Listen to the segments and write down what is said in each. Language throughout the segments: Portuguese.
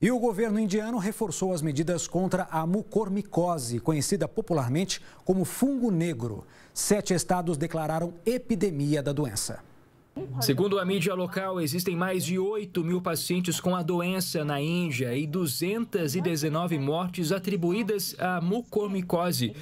E o governo indiano reforçou as medidas contra a mucormicose, conhecida popularmente como fungo negro. 7 estados declararam epidemia da doença. Segundo a mídia local, existem mais de 8.000 pacientes com a doença na Índia e 219 mortes atribuídas à mucormicose.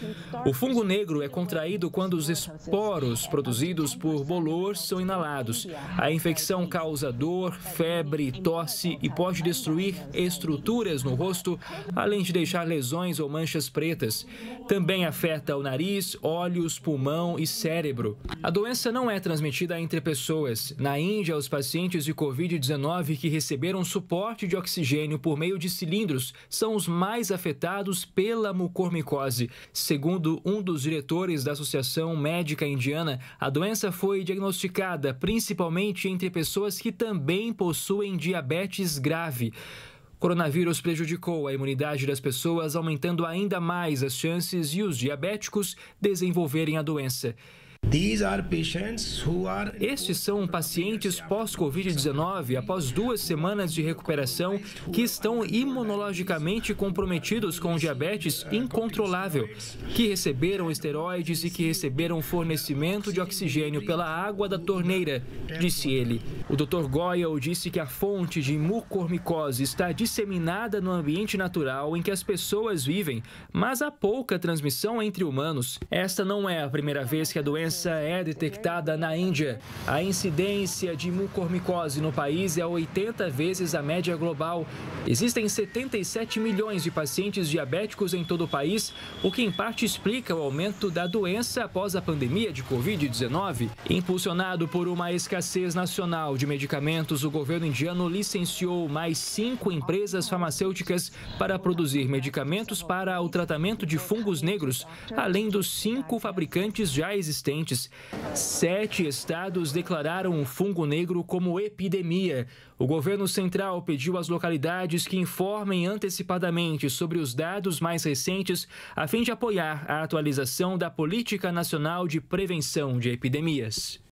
O fungo negro é contraído quando os esporos produzidos por bolor são inalados. A infecção causa dor, febre, tosse e pode destruir estruturas no rosto, além de deixar lesões ou manchas pretas. Também afeta o nariz, olhos, pulmão e cérebro. A doença não é transmitida entre pessoas. Na Índia, os pacientes de Covid-19 que receberam suporte de oxigênio por meio de cilindros são os mais afetados pela mucormicose. Segundo um dos diretores da Associação Médica Indiana, a doença foi diagnosticada principalmente entre pessoas que também possuem diabetes grave. O coronavírus prejudicou a imunidade das pessoas, aumentando ainda mais as chances de os diabéticos desenvolverem a doença. Estes são pacientes pós-Covid-19, após 2 semanas de recuperação, que estão imunologicamente comprometidos com diabetes incontrolável, que receberam esteroides e que receberam fornecimento de oxigênio pela água da torneira, disse ele. O Dr. Goyal disse que a fonte de mucormicose está disseminada no ambiente natural em que as pessoas vivem, mas há pouca transmissão entre humanos. Esta não é a primeira vez que a doença é detectada na Índia. A incidência de mucormicose no país é 80 vezes a média global. Existem 77 milhões de pacientes diabéticos em todo o país, o que em parte explica o aumento da doença após a pandemia de Covid-19. Impulsionado por uma escassez nacional de medicamentos, o governo indiano licenciou mais 5 empresas farmacêuticas para produzir medicamentos para o tratamento de fungos negros, além dos 5 fabricantes já existentes. 7 estados declararam o fungo negro como epidemia. O governo central pediu às localidades que informem antecipadamente sobre os dados mais recentes, a fim de apoiar a atualização da Política Nacional de Prevenção de Epidemias.